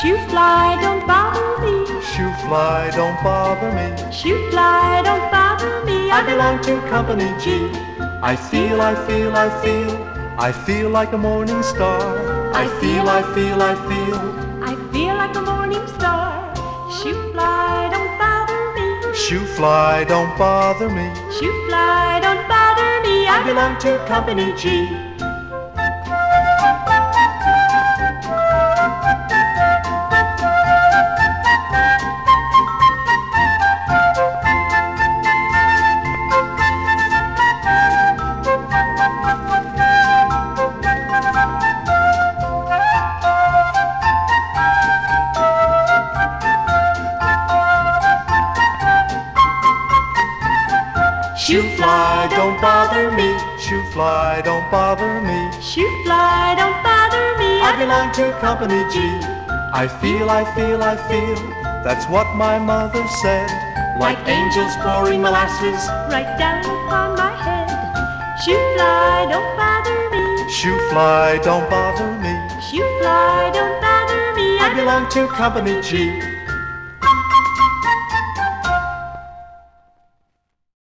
Shoo fly, don't bother me. Shoo fly, don't bother me. Shoo fly, don't bother me. I belong to Company G. I feel like a morning star. I feel like a morning star. Shoo fly, don't bother me. Shoo fly, don't bother me. Shoo fly, don't bother me. I belong to Company G. Shoo fly, don't bother me. Shoo fly, don't bother me. Shoo fly, don't bother me. I belong to Company G. I feel. That's what my mother said. Like angels pouring molasses right down upon my head. Shoo fly, don't bother me. Shoo fly, don't bother me. Shoo fly, don't bother me. I belong to Company G.